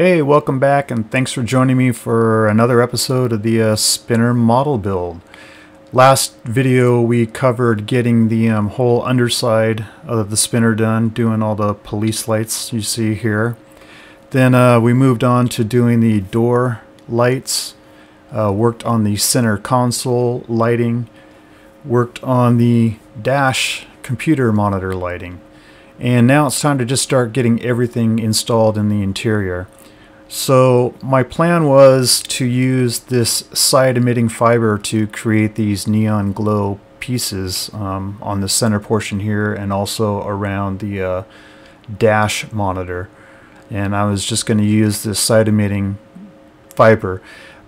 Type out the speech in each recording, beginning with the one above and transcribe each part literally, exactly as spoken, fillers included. Hey, welcome back and thanks for joining me for another episode of the uh, Spinner model build. Last video we covered getting the um, whole underside of the Spinner done, doing all the police lights you see here. Then uh, we moved on to doing the door lights, uh, worked on the center console lighting, worked on the dash computer monitor lighting. And now it's time to just start getting everything installed in the interior. So my plan was to use this side emitting fiber to create these neon glow pieces um, on the center portion here and also around the uh, dash monitor. And I was just going to use this side emitting fiber.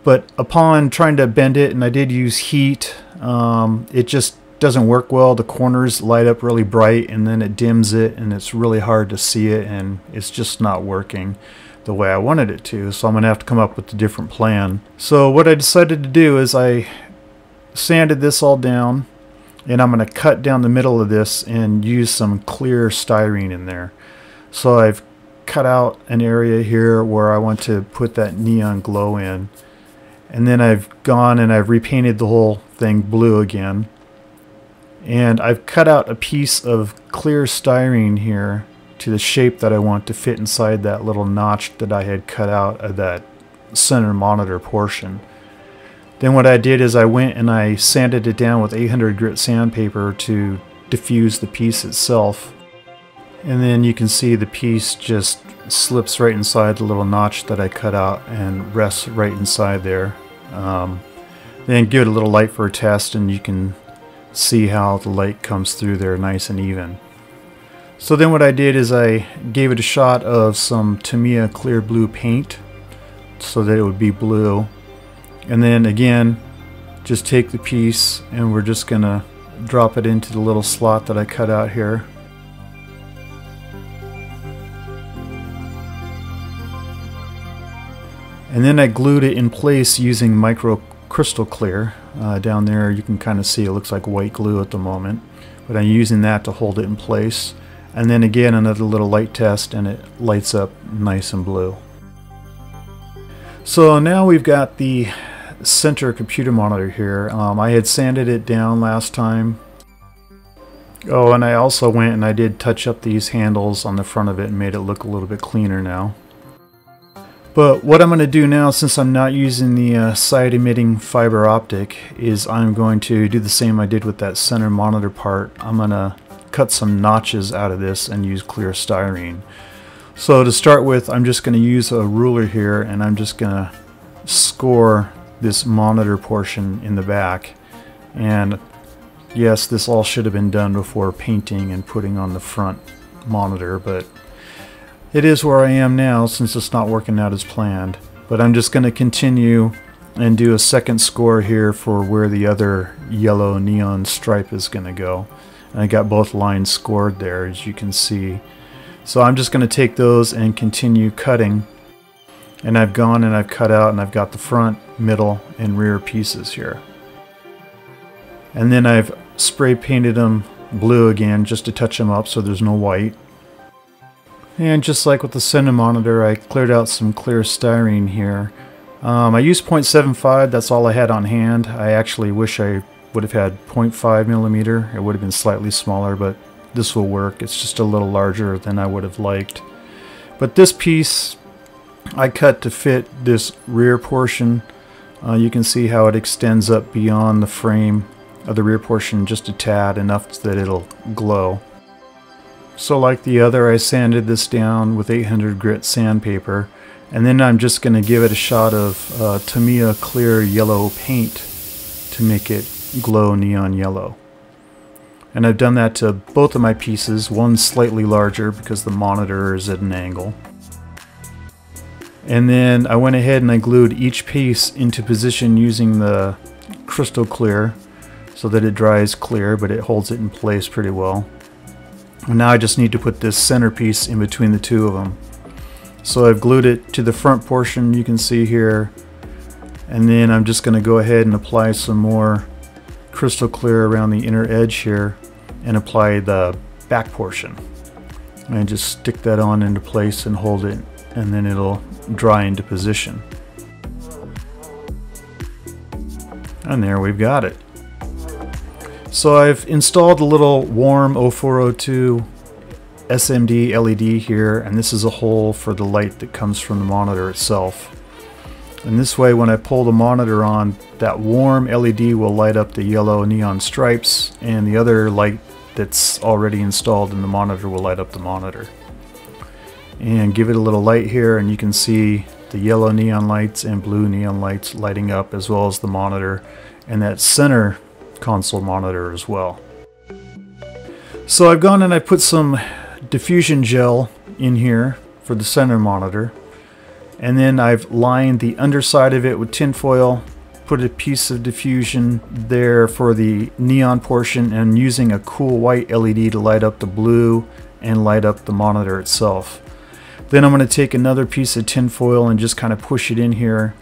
But upon trying to bend it, and I did use heat, um, it just doesn't work well. The corners light up really bright and then it dims it and it's really hard to see it, and it's just not working the way I wanted it to, so I'm gonna have to come up with a different plan. So what I decided to do is I sanded this all down, and I'm gonna cut down the middle of this and use some clear styrene in there. So I've cut out an area here where I want to put that neon glow in, and then I've gone and I've repainted the whole thing blue again, and I've cut out a piece of clear styrene here to the shape that I want to fit inside that little notch that I had cut out of that center monitor portion. Then what I did is I went and I sanded it down with eight hundred grit sandpaper to diffuse the piece itself. And then you can see the piece just slips right inside the little notch that I cut out and rests right inside there. Um, then give it a little light for a test, and you can see how the light comes through there nice and even. So then what I did is I gave it a shot of some Tamiya clear blue paint so that it would be blue. And then again, just take the piece and we're just gonna drop it into the little slot that I cut out here. And then I glued it in place using Microscale Clear. Uh, down there you can kind of see it looks like white glue at the moment, but I'm using that to hold it in place. And then again, another little light test, and it lights up nice and blue. So now we've got the center computer monitor here. Um, I had sanded it down last time. Oh, and I also went and I did touch up these handles on the front of it and made it look a little bit cleaner now. But what I'm going to do now, since I'm not using the uh, side emitting fiber optic, is I'm going to do the same I did with that center monitor part. I'm going to cut some notches out of this and use clear styrene. So to start with, I'm just going to use a ruler here, and I'm just going to score this monitor portion in the back. And yes, this all should have been done before painting and putting on the front monitor, but it is where I am now since it's not working out as planned. But I'm just going to continue and do a second score here for where the other yellow neon stripe is going to go. And I got both lines scored there, as you can see. So I'm just going to take those and continue cutting. And I've gone and I've cut out, and I've got the front, middle, and rear pieces here. And then I've spray painted them blue again just to touch them up so there's no white. And just like with the center monitor, I cleared out some clear styrene here. Um, I used point seven five, that's all I had on hand. I actually wish I would have had point five millimeter. It would have been slightly smaller, but this will work. It's just a little larger than I would have liked. But this piece I cut to fit this rear portion. Uh, you can see how it extends up beyond the frame of the rear portion just a tad, enough that it'll glow. So like the other, I sanded this down with eight hundred grit sandpaper, and then I'm just going to give it a shot of uh, Tamiya clear yellow paint to make it glow neon yellow. And I've done that to both of my pieces, one slightly larger because the monitor is at an angle. And then I went ahead and I glued each piece into position using the Crystal Clear so that it dries clear, but it holds it in place pretty well. And now I just need to put this centerpiece in between the two of them. So I've glued it to the front portion, you can see here, and then I'm just going to go ahead and apply some more Crystal Clear around the inner edge here and apply the back portion, and just stick that on into place and hold it and then it'll dry into position. And there we've got it. So I've installed a little warm oh four oh two S M D L E D here, and this is a hole for the light that comes from the monitor itself. And this way, when I pull the monitor on, that warm L E D will light up the yellow neon stripes, and the other light that's already installed in the monitor will light up the monitor. And give it a little light here, and you can see the yellow neon lights and blue neon lights lighting up, as well as the monitor and that center console monitor as well. So I've gone and I put some diffusion gel in here for the center monitor, and then I've lined the underside of it with tinfoil, put a piece of diffusion there for the neon portion, and using a cool white L E D to light up the blue and light up the monitor itself. Then I'm going to take another piece of tinfoil and just kind of push it in here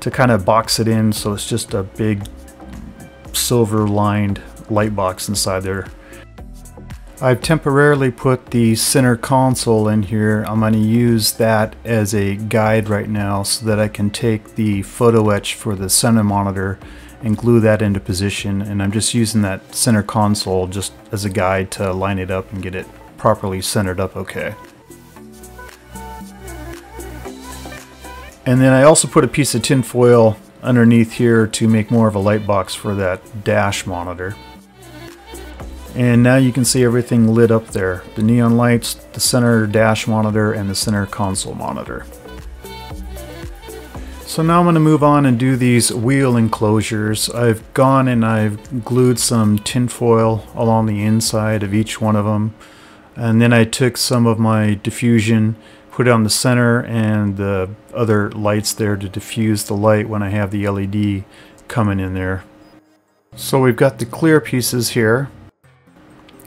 to kind of box it in, so it's just a big silver lined light box inside there. I've temporarily put the center console in here. I'm going to use that as a guide right now so that I can take the photo etch for the center monitor and glue that into position, and I'm just using that center console just as a guide to line it up and get it properly centered up okay. And then I also put a piece of tinfoil underneath here to make more of a light box for that dash monitor. And now you can see everything lit up there. The neon lights, the center dash monitor, and the center console monitor. So now I'm going to move on and do these wheel enclosures. I've gone and I've glued some tinfoil along the inside of each one of them. And then I took some of my diffusion, put it on the center and the other lights there to diffuse the light when I have the L E D coming in there. So we've got the clear pieces here.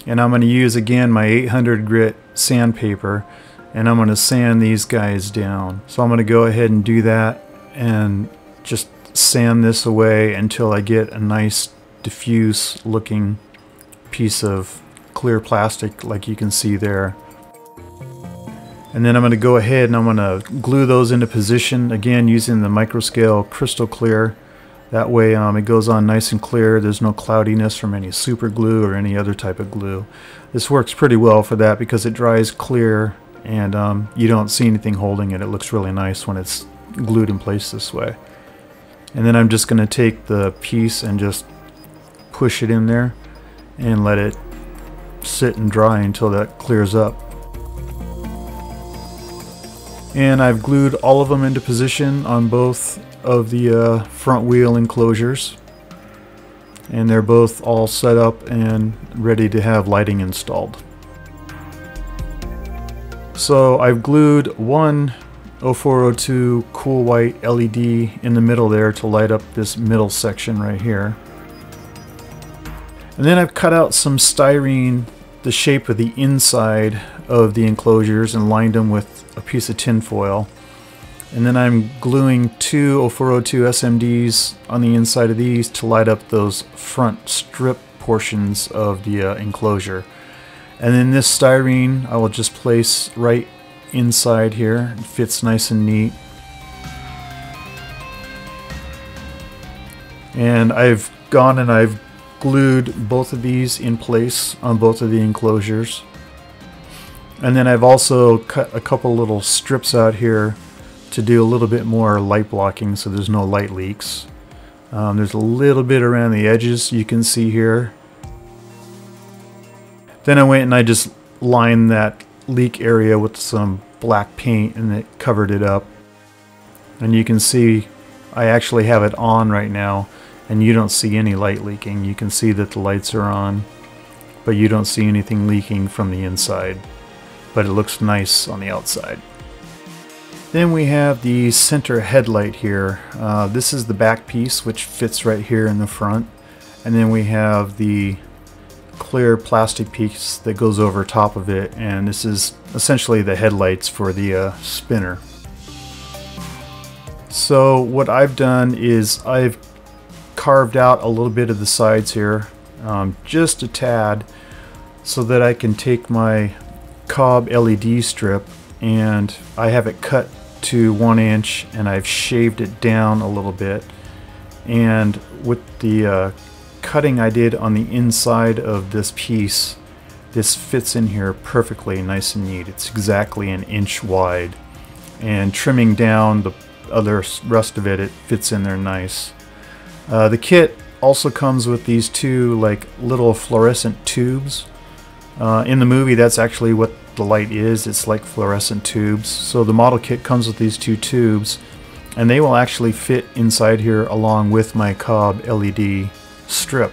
And I'm going to use again my eight hundred grit sandpaper, and I'm going to sand these guys down. So I'm going to go ahead and do that and just sand this away until I get a nice diffuse looking piece of clear plastic like you can see there. And then I'm going to go ahead and I'm going to glue those into position again using the Microscale Crystal Clear. That way um, it goes on nice and clear. There's no cloudiness from any super glue or any other type of glue. This works pretty well for that because it dries clear, and um, you don't see anything holding it. It looks really nice when it's glued in place this way. And then I'm just going to take the piece and just push it in there and let it sit and dry until that clears up. And I've glued all of them into position on both of the uh, front wheel enclosures, and they're both all set up and ready to have lighting installed. So I've glued one oh four oh two cool white L E D in the middle there to light up this middle section right here. And then I've cut out some styrene, the shape of the inside of the enclosures, and lined them with a piece of tinfoil. And then I'm gluing two oh four oh two S M Ds on the inside of these to light up those front strip portions of the uh, enclosure. And then this styrene I will just place right inside here. It fits nice and neat. And I've gone and I've glued both of these in place on both of the enclosures. And then I've also cut a couple little strips out here to do a little bit more light blocking so there's no light leaks. Um, there's a little bit around the edges you can see here. Then I went and I just lined that leak area with some black paint, and it covered it up. And you can see I actually have it on right now, and you don't see any light leaking. You can see that the lights are on, but you don't see anything leaking from the inside. But it looks nice on the outside. Then we have the center headlight here. Uh, this is the back piece, which fits right here in the front. And then we have the clear plastic piece that goes over top of it. And this is essentially the headlights for the uh, spinner. So what I've done is I've carved out a little bit of the sides here, um, just a tad, so that I can take my C O B L E D strip and I have it cut to one inch and I've shaved it down a little bit. And with the uh, cutting I did on the inside of this piece, this fits in here perfectly, nice and neat. It's exactly an inch wide, and trimming down the other rest of it, it fits in there nice. Uh, the kit also comes with these two like little fluorescent tubes. Uh, in the movie, that's actually what the light is. It's like fluorescent tubes. So the model kit comes with these two tubes, and they will actually fit inside here along with my C O B L E D strip.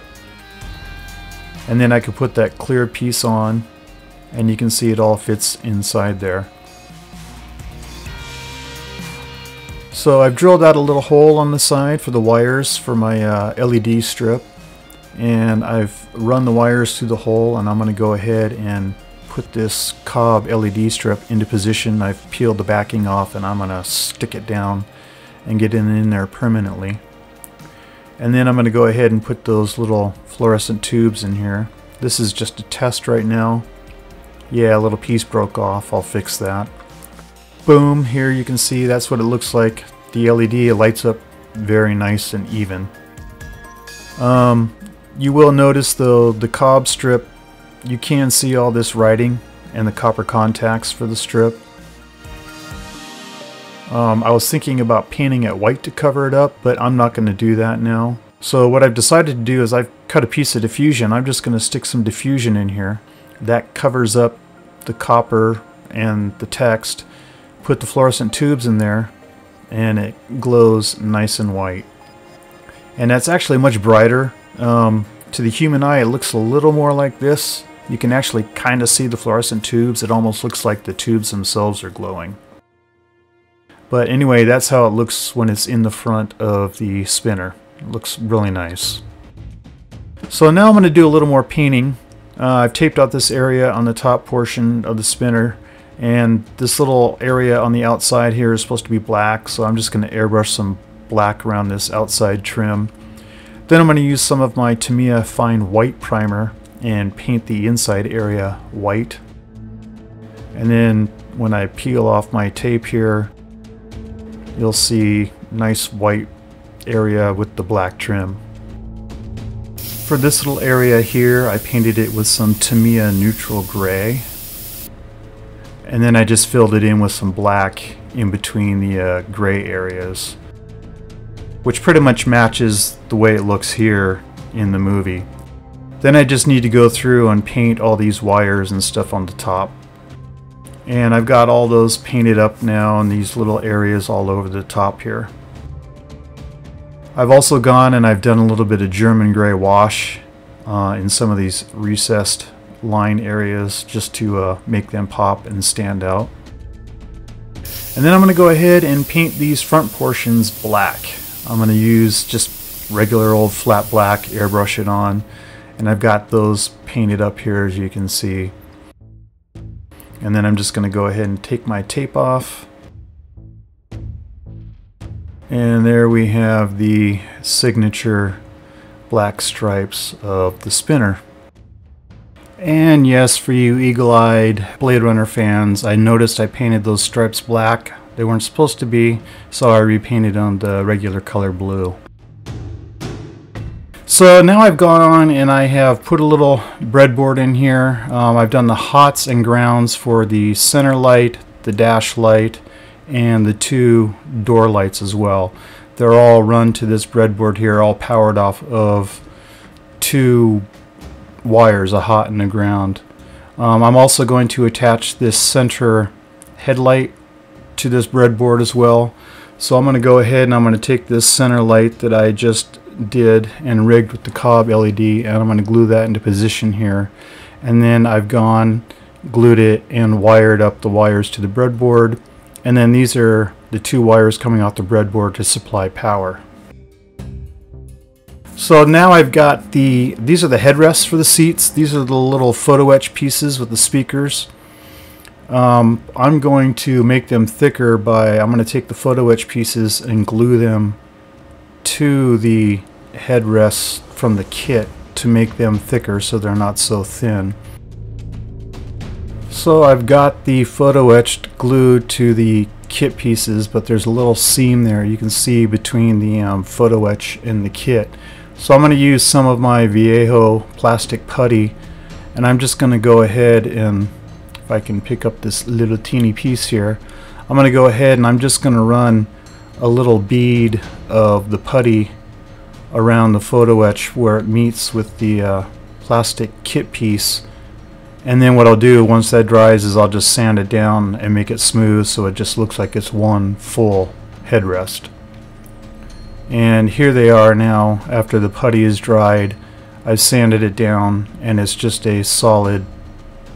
And then I could put that clear piece on, and you can see it all fits inside there. So I've drilled out a little hole on the side for the wires for my uh, L E D strip, and I've run the wires through the hole, and I'm going to go ahead and put this C O B L E D strip into position. I've peeled the backing off, and I'm going to stick it down and get it in there permanently. And then I'm going to go ahead and put those little fluorescent tubes in here. This is just a test right now. Yeah, a little piece broke off. I'll fix that. Boom, here you can see that's what it looks like. The L E D lights up very nice and even. Um, you will notice though, the C O B strip, you can see all this writing and the copper contacts for the strip. Um, I was thinking about painting it white to cover it up, but I'm not going to do that now. So what I've decided to do is I've cut a piece of diffusion. I'm just going to stick some diffusion in here. That covers up the copper and the text. Put the fluorescent tubes in there, and it glows nice and white. And that's actually much brighter. Um, to the human eye, it looks a little more like this. You can actually kind of see the fluorescent tubes. It almost looks like the tubes themselves are glowing. But anyway, that's how it looks when it's in the front of the spinner. It looks really nice. So now I'm going to do a little more painting. Uh, I've taped out this area on the top portion of the spinner. And this little area on the outside here is supposed to be black, so I'm just going to airbrush some black around this outside trim. Then I'm going to use some of my Tamiya Fine White Primer and paint the inside area white. And then when I peel off my tape here, you'll see nice white area with the black trim. For this little area here, I painted it with some Tamiya Neutral Gray. And then I just filled it in with some black in between the uh, gray areas, which pretty much matches the way it looks here in the movie. Then I just need to go through and paint all these wires and stuff on the top. And I've got all those painted up now in these little areas all over the top here. I've also gone and I've done a little bit of German gray wash uh, in some of these recessed line areas just to uh, make them pop and stand out. And then I'm going to go ahead and paint these front portions black. I'm going to use just regular old flat black, airbrush it on, and I've got those painted up here as you can see. And then I'm just going to go ahead and take my tape off. And there we have the signature black stripes of the spinner. And yes, for you eagle-eyed Blade Runner fans, I noticed I painted those stripes black. They weren't supposed to be, so I repainted them the regular color blue. So now I've gone on and I have put a little breadboard in here. Um, I've done the hots and grounds for the center light, the dash light, and the two door lights as well. They're all run to this breadboard here, all powered off of two wires, a hot and a ground. Um, I'm also going to attach this center headlight to this breadboard as well. So I'm going to go ahead and I'm going to take this center light that I just did and rigged with the C O B L E D, and I'm going to glue that into position here. And then I've gone, glued it, and wired up the wires to the breadboard. And then these are the two wires coming off the breadboard to supply power. So now I've got the, these are the headrests for the seats. These are the little photo etch pieces with the speakers. Um, I'm going to make them thicker by, I'm going to take the photo etch pieces and glue them to the headrests from the kit to make them thicker so they're not so thin. So I've got the photo etched glued to the kit pieces, but there's a little seam there you can see between the um, photo etch and the kit. So I'm going to use some of my Vallejo plastic putty, and I'm just going to go ahead and, if I can pick up this little teeny piece here, I'm going to go ahead and I'm just going to run a little bead of the putty around the photo etch where it meets with the uh, plastic kit piece. And then what I'll do once that dries is I'll just sand it down and make it smooth so it just looks like it's one full headrest. And here they are now after the putty is dried. I've sanded it down and it's just a solid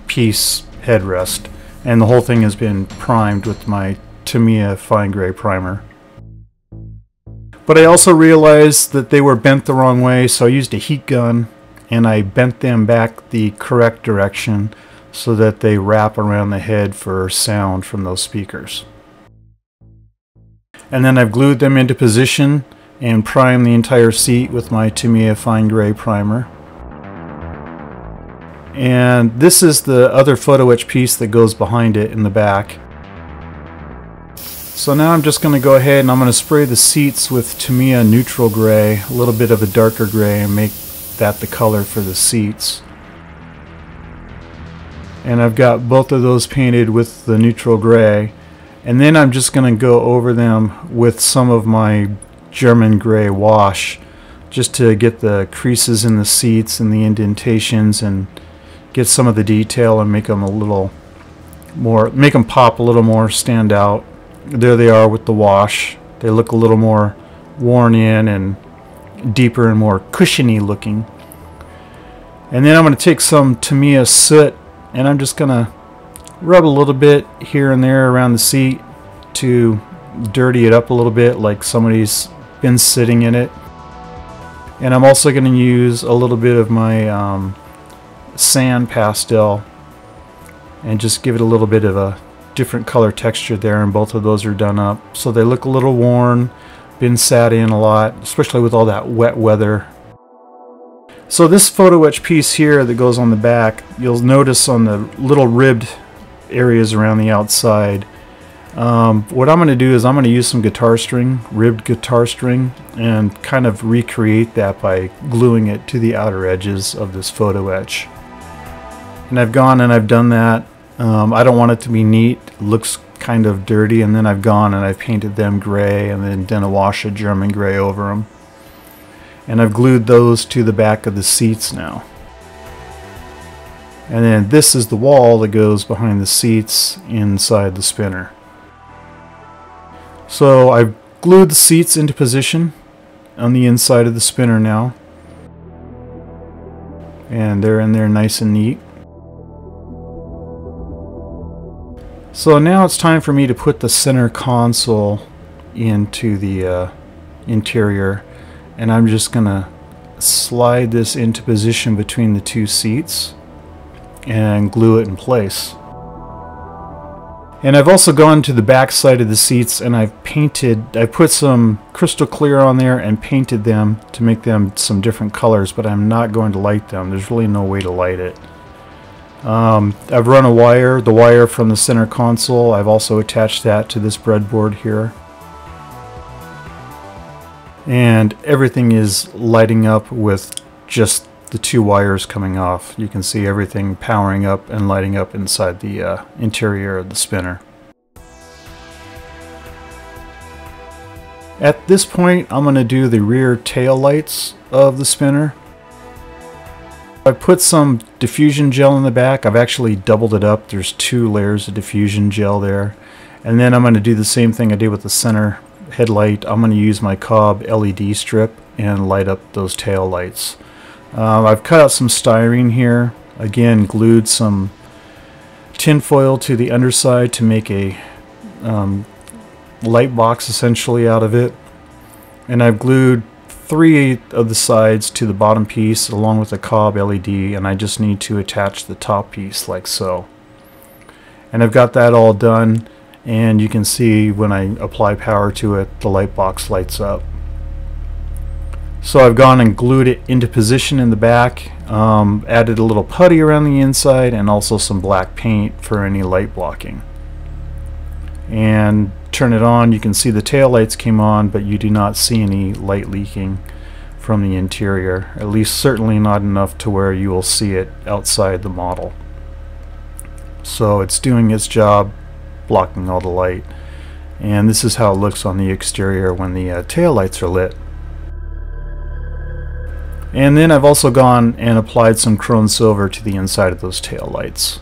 piece headrest, and the whole thing has been primed with my Tamiya fine gray primer. But I also realized that they were bent the wrong way, so I used a heat gun and I bent them back the correct direction so that they wrap around the head for sound from those speakers. And then I've glued them into position and primed the entire seat with my Tamiya fine gray primer. And this is the other photo etch piece that goes behind it in the back. So now I'm just going to go ahead and I'm going to spray the seats with Tamiya neutral gray, a little bit of a darker gray, and make that the color for the seats. And I've got both of those painted with the neutral gray. And then I'm just going to go over them with some of my German gray wash just to get the creases in the seats and the indentations and get some of the detail and make them a little more, make them pop a little more, stand out. There they are with the wash. They look a little more worn in and deeper and more cushiony looking. And then I'm going to take some Tamiya soot and I'm just going to rub a little bit here and there around the seat to dirty it up a little bit, like somebody's been sitting in it. And I'm also going to use a little bit of my um, sand pastel and just give it a little bit of a different color texture there, and both of those are done up. So they look a little worn, been sat in a lot, especially with all that wet weather. So this photo etch piece here that goes on the back, you'll notice on the little ribbed areas around the outside. Um, what I'm going to do is I'm going to use some guitar string, ribbed guitar string, and kind of recreate that by gluing it to the outer edges of this photo etch. And I've gone and I've done that. Um, I don't want it to be neat. It looks kind of dirty, and then I've gone and I've painted them gray and then done a wash of German gray over them. And I've glued those to the back of the seats now. And then this is the wall that goes behind the seats inside the spinner. So I've glued the seats into position on the inside of the spinner now. And they're in there nice and neat. So now it's time for me to put the center console into the uh, interior. And I'm just going to slide this into position between the two seats and glue it in place. And I've also gone to the back side of the seats and I've painted, I put some crystal clear on there and painted them to make them some different colors, but I'm not going to light them. There's really no way to light it. Um, I've run a wire, the wire from the center console. I've also attached that to this breadboard here. And everything is lighting up with just the two wires coming off. You can see everything powering up and lighting up inside the uh, interior of the spinner. At this point, I'm going to do the rear tail lights of the spinner. I put some diffusion gel in the back. I've actually doubled it up. There's two layers of diffusion gel there. And then I'm going to do the same thing I did with the center headlight. I'm going to use my C O B L E D strip and light up those tail lights. Um, I've cut out some styrene here, again glued some tin foil to the underside to make a um, light box essentially out of it, and I've glued three of the sides to the bottom piece along with the C O B L E D, and I just need to attach the top piece like so. And I've got that all done, and you can see when I apply power to it the light box lights up. So I've gone and glued it into position in the back, um, added a little putty around the inside and also some black paint for any light blocking. And turn it on, you can see the tail lights came on, but you do not see any light leaking from the interior, at least certainly not enough to where you will see it outside the model. So it's doing its job blocking all the light, and this is how it looks on the exterior when the uh, tail lights are lit. And then I've also gone and applied some chrome silver to the inside of those tail lights.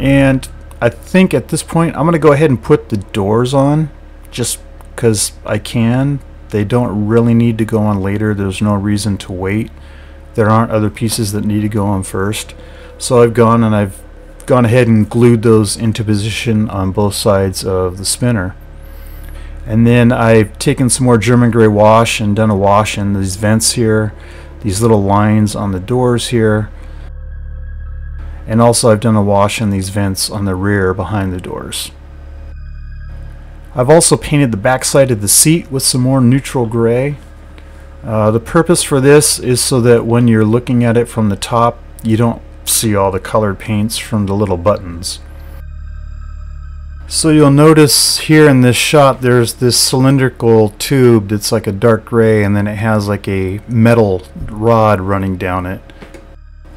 And I think at this point I'm going to go ahead and put the doors on just because I can. They don't really need to go on later. There's no reason to wait. There aren't other pieces that need to go on first. So I've gone and I've gone ahead and glued those into position on both sides of the spinner. And then I've taken some more German gray wash and done a wash in these vents here, these little lines on the doors here. And also I've done a wash in these vents on the rear behind the doors. I've also painted the backside of the seat with some more neutral gray. Uh, the purpose for this is so that when you're looking at it from the top, you don't see all the colored paints from the little buttons. So you'll notice here in this shot there's this cylindrical tube that's like a dark gray, and then it has like a metal rod running down it.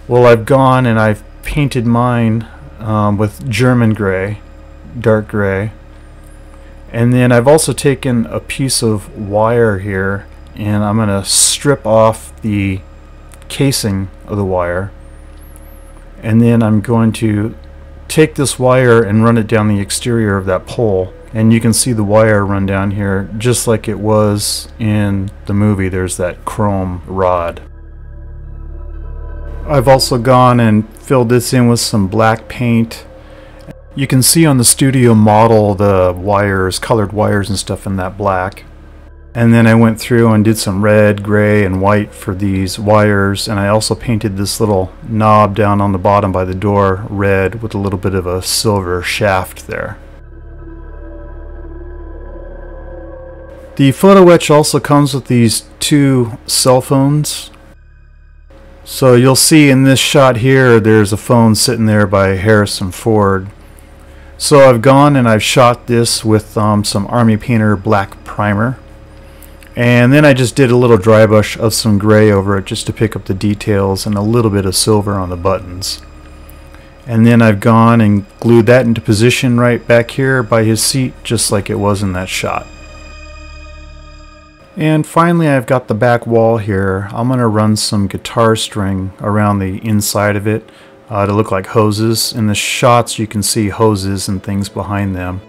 Well, I've gone and I've painted mine um, with German gray, dark gray, and then I've also taken a piece of wire here and I'm gonna strip off the casing of the wire, and then I'm going to take this wire and run it down the exterior of that pole, and you can see the wire run down here just like it was in the movie. There's that chrome rod. I've also gone and filled this in with some black paint. You can see on the studio model the wires, colored wires and stuff in that black. And then I went through and did some red, gray, and white for these wires, and I also painted this little knob down on the bottom by the door red with a little bit of a silver shaft there. The photo etch also comes with these two cell phones. So you'll see in this shot here there's a phone sitting there by Harrison Ford. So I've gone and I've shot this with um, some Army Painter black primer, and then I just did a little dry brush of some gray over it just to pick up the details and a little bit of silver on the buttons. And then I've gone and glued that into position right back here by his seat just like it was in that shot. And finally I've got the back wall here. I'm going to run some guitar string around the inside of it uh, to look like hoses. In the shots you can see hoses and things behind them.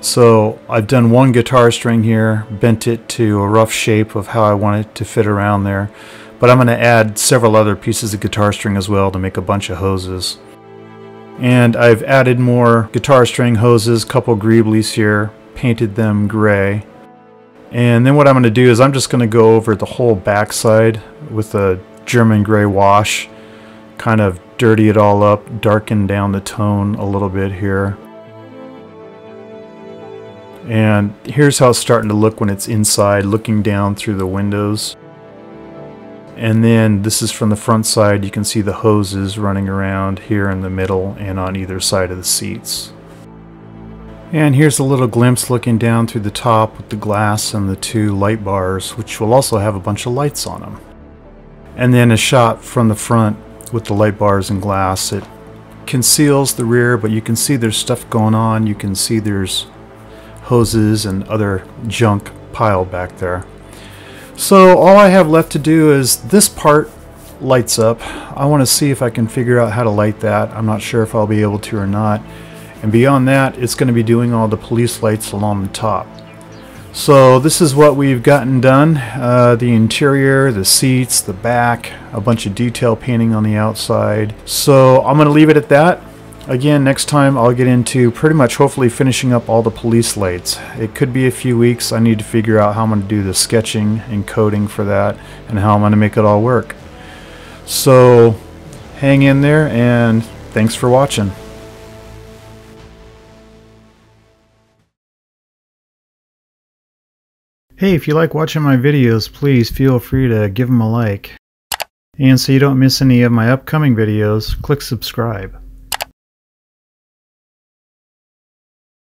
So I've done one guitar string here, bent it to a rough shape of how I want it to fit around there. But I'm going to add several other pieces of guitar string as well to make a bunch of hoses. And I've added more guitar string hoses, couple greeblies here, painted them gray. And then what I'm going to do is I'm just going to go over the whole backside with a German gray wash, kind of dirty it all up, darken down the tone a little bit here. And here's how it's starting to look when it's inside, looking down through the windows. And then this is from the front side. You can see the hoses running around here in the middle and on either side of the seats. And here's a little glimpse looking down through the top with the glass and the two light bars, which will also have a bunch of lights on them. And then a shot from the front with the light bars and glass. It conceals the rear, but you can see there's stuff going on. You can see there's hoses and other junk piled back there. So all I have left to do is this part lights up. I want to see if I can figure out how to light that. I'm not sure if I'll be able to or not. And beyond that, it's going to be doing all the police lights along the top. So this is what we've gotten done. Uh, the interior, the seats, the back, a bunch of detail painting on the outside. So I'm going to leave it at that. Again, next time I'll get into pretty much hopefully finishing up all the police lights. It could be a few weeks. I need to figure out how I'm going to do the sketching and coding for that and how I'm going to make it all work. So hang in there and thanks for watching. Hey, if you like watching my videos, please feel free to give them a like. And so you don't miss any of my upcoming videos, click subscribe.